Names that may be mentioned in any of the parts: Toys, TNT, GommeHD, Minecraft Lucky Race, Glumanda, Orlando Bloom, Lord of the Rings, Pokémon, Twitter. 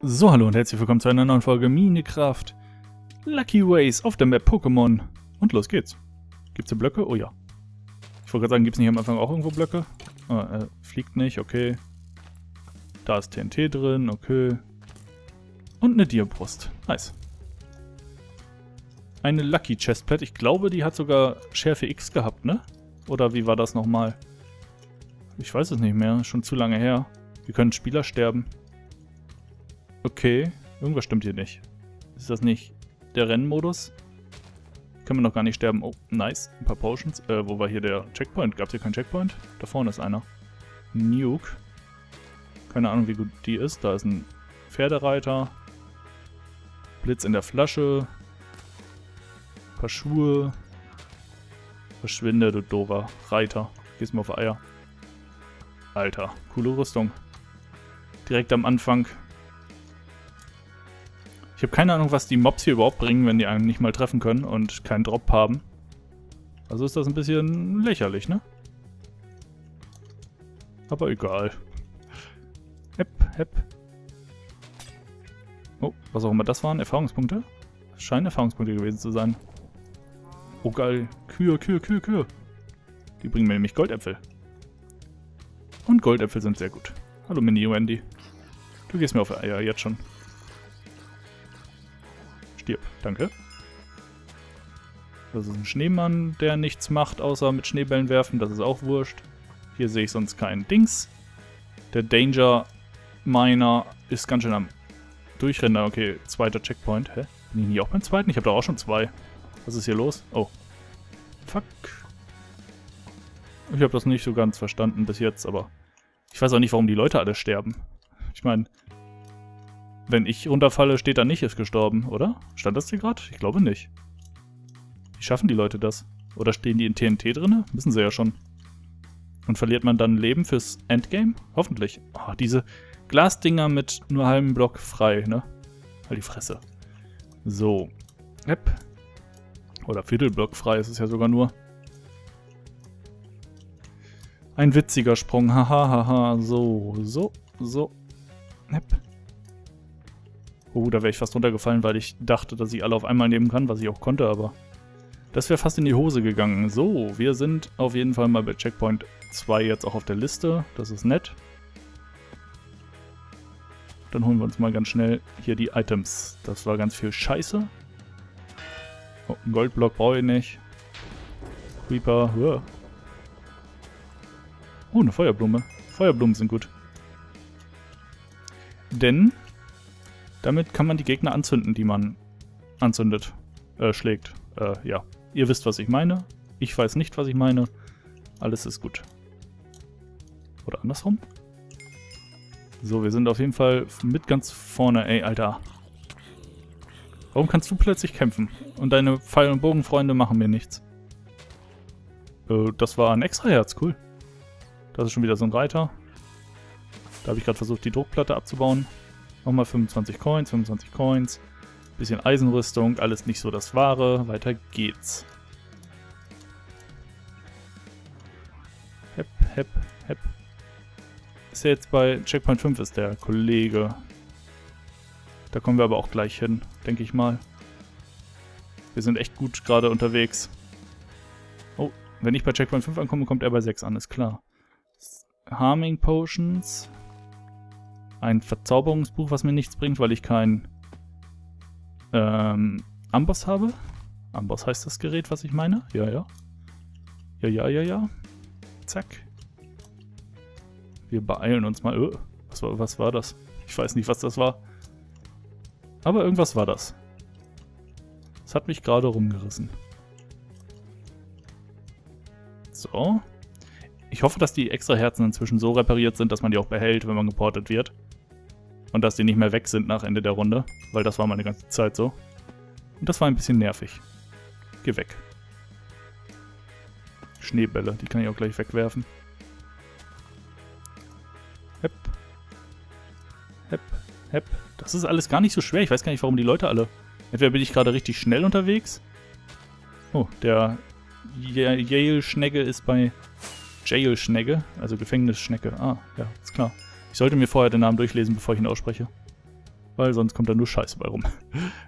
So, hallo und herzlich willkommen zu einer neuen Folge Minecraft Lucky Race auf der Map Pokémon. Und los geht's. Gibt's hier Blöcke? Oh ja. Ich wollte gerade sagen, gibt's nicht am Anfang auch irgendwo Blöcke? Fliegt nicht, okay. Da ist TNT drin, okay. Und eine Diabrust. Nice. Eine Lucky Chestplate. Ich glaube, die hat sogar Schärfe X gehabt, ne? Oder wie war das nochmal? Ich weiß es nicht mehr. Schon zu lange her. Wir können Spieler sterben. Okay. Irgendwas stimmt hier nicht. Ist das nicht der Rennmodus? Können wir noch gar nicht sterben. Oh, nice. Ein paar Potions. Wo war hier der Checkpoint? Gab es hier keinen Checkpoint? Da vorne ist einer. Nuke. Keine Ahnung, wie gut die ist. Da ist ein Pferdereiter. Blitz in der Flasche. Ein paar Schuhe. Verschwinde, du doofer Reiter. Gehst mal auf Eier. Alter, coole Rüstung. Direkt am Anfang. Ich habe keine Ahnung, was die Mobs hier überhaupt bringen, wenn die einen nicht mal treffen können und keinen Drop haben. Also ist das ein bisschen lächerlich, ne? Aber egal. Hepp, hepp. Oh, was auch immer das waren. Erfahrungspunkte? Scheinen Erfahrungspunkte gewesen zu sein. Oh geil. Kühe, Kühe, Kühe, Kühe. Die bringen mir nämlich Goldäpfel. Und Goldäpfel sind sehr gut. Hallo Mini-Wendy. Du gehst mir auf Eier jetzt schon. Stirb. Danke. Das ist ein Schneemann, der nichts macht, außer mit Schneebällen werfen. Das ist auch wurscht. Hier sehe ich sonst keinen Dings. Der Danger Miner ist ganz schön am Durchrennen. Okay, zweiter Checkpoint. Hä? Bin ich hier auch beim zweiten? Ich habe doch auch schon zwei. Was ist hier los? Oh. Fuck. Ich habe das nicht so ganz verstanden bis jetzt, aber ich weiß auch nicht, warum die Leute alle sterben. Ich meine, wenn ich runterfalle, steht da nicht, ist gestorben, oder? Stand das hier gerade? Ich glaube nicht. Wie schaffen die Leute das? Oder stehen die in TNT drin? Wissen sie ja schon. Und verliert man dann Leben fürs Endgame? Hoffentlich. Oh, diese Glasdinger mit nur halben Block frei, ne? Halt die Fresse. So. Hepp. Oder Viertelblock frei ist es ja sogar nur. Ein witziger Sprung, hahaha, so, so, so, hepp. Oh, da wäre ich fast runtergefallen, weil ich dachte, dass ich alle auf einmal nehmen kann, was ich auch konnte, aber das wäre fast in die Hose gegangen. So, wir sind auf jeden Fall mal bei Checkpoint 2 jetzt auch auf der Liste, das ist nett. Dann holen wir uns mal ganz schnell hier die Items, das war ganz viel Scheiße. Oh, einen Goldblock brauche ich nicht. Creeper, uah. Oh, eine Feuerblume. Feuerblumen sind gut. Denn damit kann man die Gegner anzünden, die man anzündet. Schlägt. Ja. Ihr wisst, was ich meine. Ich weiß nicht, was ich meine. Alles ist gut. Oder andersrum. So, wir sind auf jeden Fall mit ganz vorne. Ey, Alter. Warum kannst du plötzlich kämpfen? Und deine Pfeil- und Bogenfreunde machen mir nichts. Das war ein Extraherz. Cool. Das ist schon wieder so ein Reiter. Da habe ich gerade versucht, die Druckplatte abzubauen. Nochmal 25 Coins, 25 Coins. Bisschen Eisenrüstung, alles nicht so das Wahre. Weiter geht's. Hepp, hepp, hepp. Ist ja jetzt bei Checkpoint 5 ist der Kollege. Da kommen wir aber auch gleich hin, denke ich mal. Wir sind echt gut gerade unterwegs. Oh, wenn ich bei Checkpoint 5 ankomme, kommt er bei 6 an, ist klar. Harming Potions. Ein Verzauberungsbuch, was mir nichts bringt, weil ich keinen Amboss habe. Amboss heißt das Gerät, was ich meine. Ja, ja. Ja, ja, ja, ja. Zack. Wir beeilen uns mal. Oh, was war das? Ich weiß nicht, was das war. Aber irgendwas war das. Das hat mich gerade rumgerissen. So. Ich hoffe, dass die extra Herzen inzwischen so repariert sind, dass man die auch behält, wenn man geportet wird. Und dass die nicht mehr weg sind nach Ende der Runde. Weil das war meine ganze Zeit so. Und das war ein bisschen nervig. Geh weg. Schneebälle, die kann ich auch gleich wegwerfen. Hepp. Hepp. Hepp. Das ist alles gar nicht so schwer. Ich weiß gar nicht, warum die Leute alle... Entweder bin ich gerade richtig schnell unterwegs. Oh, der Yale-Schnegge ist bei... Jail-Schnecke, also Gefängnisschnecke. Ah, ja, ist klar. Ich sollte mir vorher den Namen durchlesen, bevor ich ihn ausspreche. weil sonst kommt da nur Scheiße bei rum.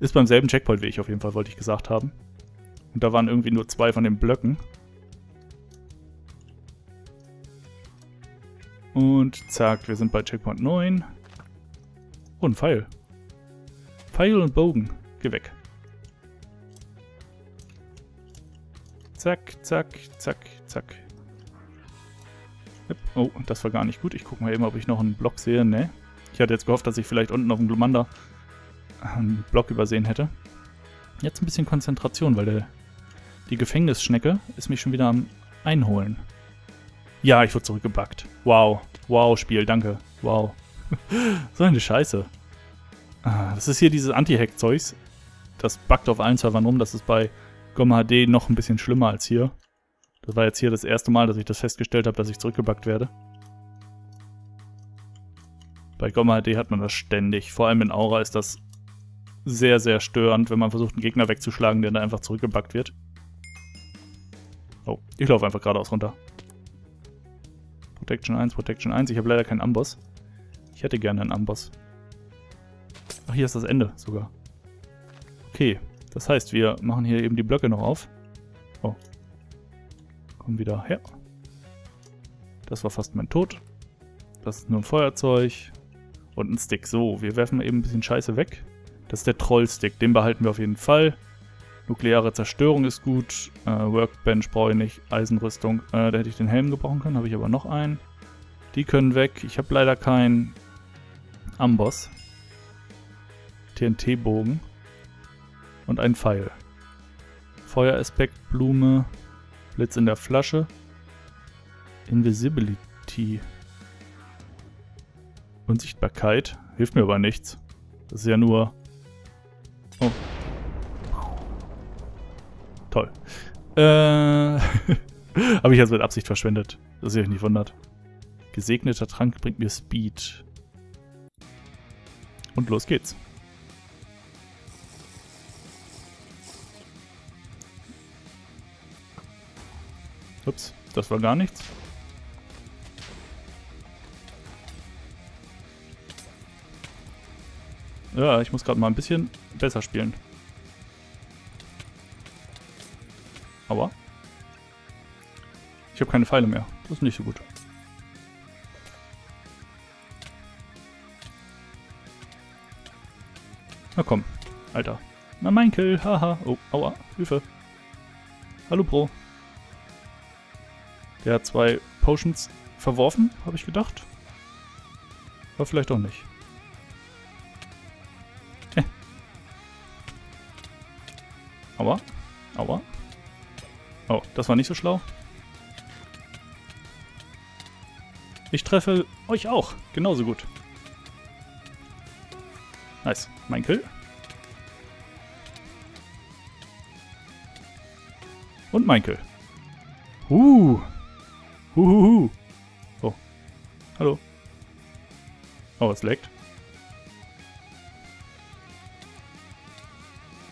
Ist beim selben Checkpoint wie ich auf jeden Fall, wollte ich gesagt haben. Und da waren irgendwie nur 2 von den Blöcken. Und zack, wir sind bei Checkpoint 9. Oh, ein Pfeil. Pfeil und Bogen. Geh weg. Zack, zack, zack, zack. Oh, das war gar nicht gut. Ich gucke mal eben, ob ich noch einen Block sehe. Ne. Ich hatte jetzt gehofft, dass ich vielleicht unten auf dem Glumanda einen Block übersehen hätte. Jetzt ein bisschen Konzentration, weil die Gefängnisschnecke ist mich schon wieder am Einholen. Ja, ich wurde zurückgebackt. Wow. Wow, Spiel, danke. Wow. So eine Scheiße. Ah, das ist hier dieses Anti-Hack-Zeugs. Das buggt auf allen Servern rum. Das ist bei GommeHD noch ein bisschen schlimmer als hier. Das war jetzt hier das erste Mal, dass ich das festgestellt habe, dass ich zurückgebackt werde. Bei GommeHD hat man das ständig. Vor allem in Aura ist das sehr, sehr störend, wenn man versucht, einen Gegner wegzuschlagen, der dann einfach zurückgebackt wird. Oh, ich laufe einfach geradeaus runter. Protection 1, Protection 1. Ich habe leider keinen Amboss. Ich hätte gerne einen Amboss. Ach, hier ist das Ende sogar. Okay, das heißt, wir machen hier eben die Blöcke noch auf. Oh. Komm wieder her. Das war fast mein Tod. Das ist nur ein Feuerzeug. Und ein Stick. So, wir werfen eben ein bisschen Scheiße weg. Das ist der Trollstick, den behalten wir auf jeden Fall. Nukleare Zerstörung ist gut. Workbench brauche ich nicht. Eisenrüstung. Da hätte ich den Helm gebrauchen können, habe ich aber noch einen. Die können weg. Ich habe leider keinen Amboss. TNT-Bogen. Und einen Pfeil. Feueraspekt, Blume. Blitz in der Flasche. Invisibility. Unsichtbarkeit. Hilft mir aber nichts. Das ist ja nur... Oh. Toll. Habe ich jetzt mit Absicht verschwendet. Dass ihr euch nicht wundert. Gesegneter Trank bringt mir Speed. Und los geht's. Ups, das war gar nichts. Ja, ich muss gerade mal ein bisschen besser spielen. Aber ich habe keine Pfeile mehr. Das ist nicht so gut. Na komm, Alter. Na mein Kill, haha. Oh, aua, Hilfe. Hallo, Bro. Der hat 2 Potions verworfen, habe ich gedacht. Aber vielleicht auch nicht. Aua. Aua. Oh, das war nicht so schlau. Ich treffe euch auch. Genauso gut. Nice. Mein Kill. Und mein Kill. Huhuhu. Oh. Hallo. Oh, es laggt.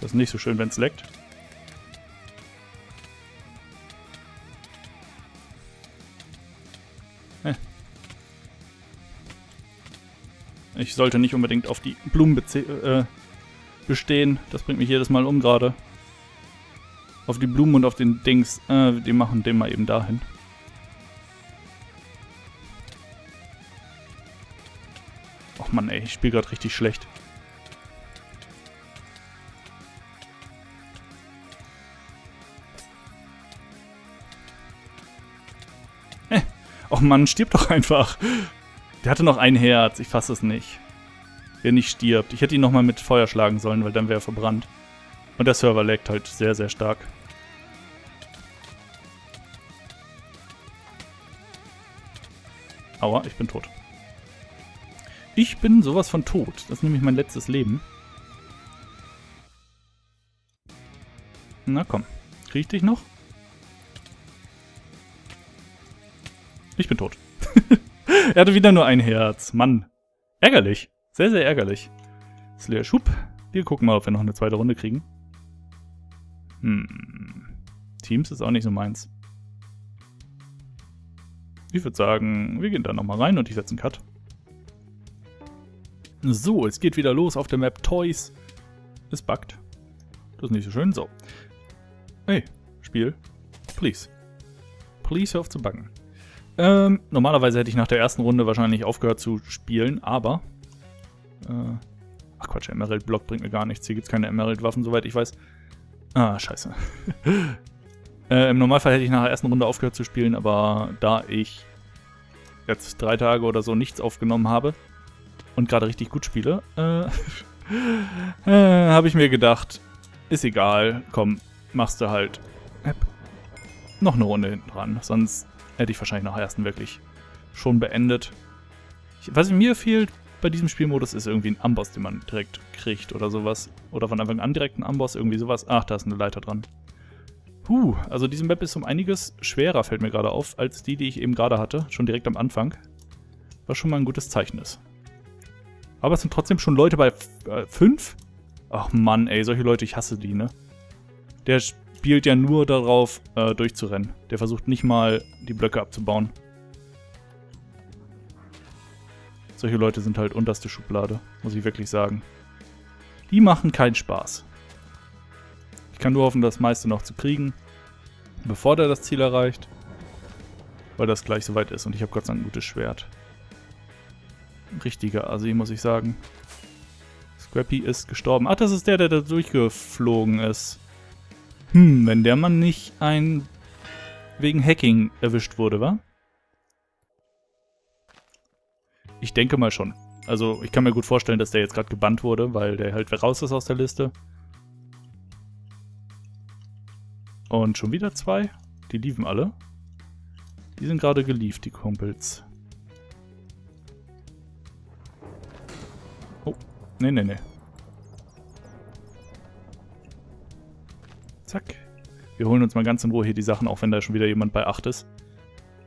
Das ist nicht so schön, wenn es laggt. Ich sollte nicht unbedingt auf die Blumen bestehen. Das bringt mich jedes Mal um gerade. Auf die Blumen und auf den Dings. Die machen den mal eben dahin. Och Mann, ey. Ich spiele gerade richtig schlecht. Och Mann, stirb doch einfach. Der hatte noch ein Herz, ich fasse es nicht. Der nicht stirbt. Ich hätte ihn nochmal mit Feuer schlagen sollen, weil dann wäre er verbrannt. Und der Server laggt halt sehr, sehr stark. Aua, ich bin tot. Ich bin sowas von tot. Das ist nämlich mein letztes Leben. Na komm. Krieg ich dich noch? Ich bin tot. Er hatte wieder nur ein Herz. Mann. Ärgerlich. Sehr, sehr ärgerlich. Slash Hub. Wir gucken mal, ob wir noch eine zweite Runde kriegen. Hm. Teams ist auch nicht so meins. Ich würde sagen, wir gehen da nochmal rein und ich setze einen Cut. So, es geht wieder los auf der Map Toys. Es buggt. Das ist nicht so schön. So. Hey, Spiel. Please. Please, hör auf zu buggen. Normalerweise hätte ich nach der ersten Runde wahrscheinlich aufgehört zu spielen, aber... ach Quatsch, der Emerald-Block bringt mir gar nichts. Hier gibt es keine Emerald-Waffen, soweit ich weiß. Ah, scheiße. Im Normalfall hätte ich nach der ersten Runde aufgehört zu spielen, aber da ich jetzt 3 Tage oder so nichts aufgenommen habe und gerade richtig gut spiele, habe ich mir gedacht, ist egal, komm, machst du halt noch eine Runde hinten dran, sonst hätte ich wahrscheinlich nach der ersten wirklich schon beendet. Was mir fehlt bei diesem Spielmodus ist irgendwie ein Amboss, den man direkt kriegt oder sowas. Oder von Anfang an direkt ein Amboss, irgendwie sowas. Ach, da ist eine Leiter dran. Also diese Map ist um einiges schwerer, fällt mir gerade auf, als die ich eben gerade hatte. Schon direkt am Anfang. Was schon mal ein gutes Zeichen ist. Aber es sind trotzdem schon Leute bei 5? Ach Mann, ey, solche Leute, ich hasse die, ne? Der spielt ja nur darauf, durchzurennen. Der versucht nicht mal, die Blöcke abzubauen. Solche Leute sind halt unterste Schublade, muss ich wirklich sagen. Die machen keinen Spaß. Ich kann nur hoffen, das meiste noch zu kriegen, bevor der das Ziel erreicht, weil das gleich soweit ist und ich habe Gott sei Dank ein gutes Schwert. Richtiger Assi, muss ich sagen. Scrappy ist gestorben. Ach, das ist der, der da durchgeflogen ist. Hm, wenn der Mann nicht wegen Hacking erwischt wurde, wa? Ich denke mal schon. Also, ich kann mir gut vorstellen, dass der jetzt gerade gebannt wurde, weil der halt raus ist aus der Liste. Und schon wieder 2. Die liefen alle. Die sind gerade gelieft, die Kumpels. Oh, nee, nee, nee. Zack. Wir holen uns mal ganz in Ruhe hier die Sachen, auch wenn da schon wieder jemand bei 8 ist.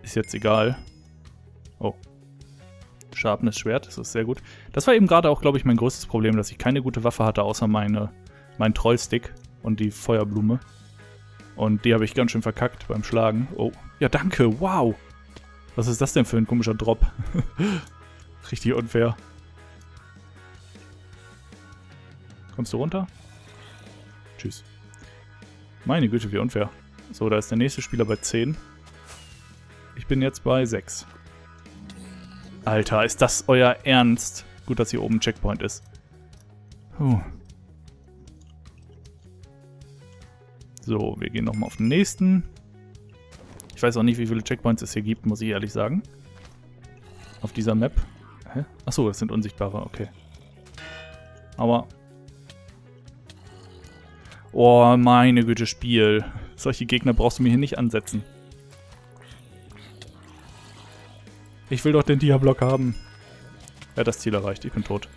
Ist jetzt egal. Oh. Scharfes Schwert, das ist sehr gut. Das war eben gerade auch, glaube ich, mein größtes Problem, dass ich keine gute Waffe hatte, außer meinen Trollstick und die Feuerblume. Und die habe ich ganz schön verkackt beim Schlagen. Oh, ja danke, wow. Was ist das denn für ein komischer Drop? Richtig unfair. Kommst du runter? Tschüss. Meine Güte, wie unfair. So, da ist der nächste Spieler bei 10. Ich bin jetzt bei 6. Alter, ist das euer Ernst? Gut, dass hier oben ein Checkpoint ist. Puh. So, wir gehen nochmal auf den nächsten. Ich weiß auch nicht, wie viele Checkpoints es hier gibt, muss ich ehrlich sagen. Auf dieser Map. Hä? Achso, das sind unsichtbare, okay. Aber... oh, meine Güte, Spiel. Solche Gegner brauchst du mir hier nicht ansetzen. Ich will doch den Dia-Block haben. Er hat das Ziel erreicht, ich bin tot.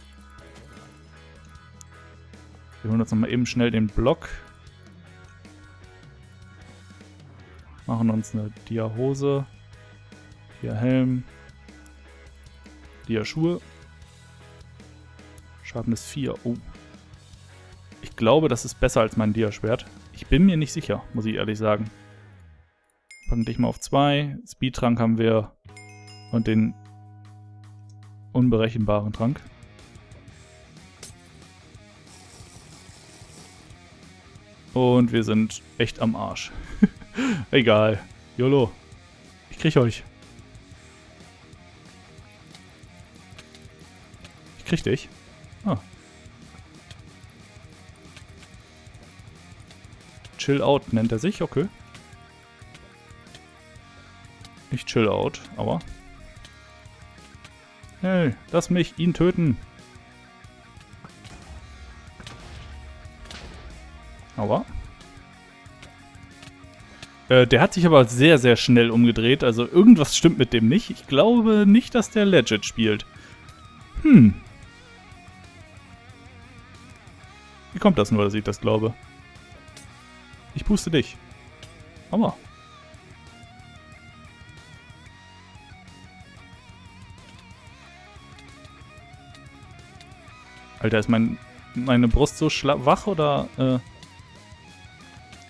Wir holen uns nochmal eben schnell den Block. Machen uns eine Dia-Hose, Dia-Helm, Dia-Schuhe. Schaden ist 4. Oh. Ich glaube, das ist besser als mein Dia-Schwert. Ich bin mir nicht sicher, muss ich ehrlich sagen. Packen dich mal auf 2. Speed-Trank haben wir und den unberechenbaren Trank. Und wir sind echt am Arsch. Egal. YOLO. Ich krieg euch. Ich krieg dich. Ah. Chill out nennt er sich, okay. Nicht chill out, aber... hey, lass mich ihn töten. Aber... der hat sich aber sehr, sehr schnell umgedreht. Also irgendwas stimmt mit dem nicht. Ich glaube nicht, dass der legit spielt. Hm. Wie kommt das nur, dass ich das glaube? Ich puste dich. Hammer. Alter, ist meine Brust so wach oder...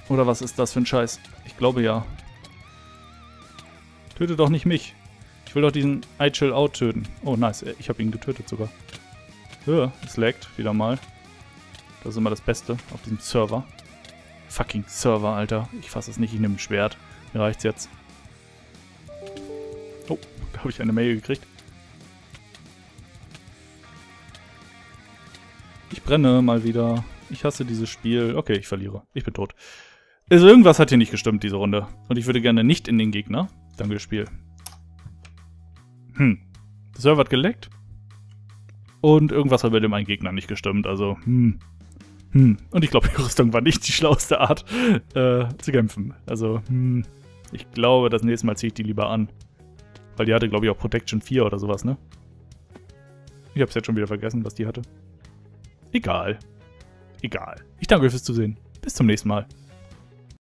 oder was ist das für ein Scheiß? Ich glaube ja. Töte doch nicht mich. Ich will doch diesen I Chill Out töten. Oh nice, ich habe ihn getötet sogar. Es laggt wieder mal. Das ist immer das Beste auf diesem Server. Fucking Server, Alter. Ich fasse es nicht, ich nehme ein Schwert. Mir reicht's jetzt. Oh, da habe ich eine Mail gekriegt. Ich brenne mal wieder. Ich hasse dieses Spiel. Okay, ich verliere. Ich bin tot. Also irgendwas hat hier nicht gestimmt, diese Runde. Und ich würde gerne nicht in den Gegner. Danke, Spiel. Der Server hat geleckt. Und irgendwas hat bei dem einen Gegner nicht gestimmt. Also, Und ich glaube, die Rüstung war nicht die schlauste Art zu kämpfen. Also, Ich glaube, das nächste Mal ziehe ich die lieber an. Weil die hatte, glaube ich, auch Protection 4 oder sowas, ne? Ich hab's jetzt schon wieder vergessen, was die hatte. Egal. Egal. Ich danke euch fürs Zusehen. Bis zum nächsten Mal.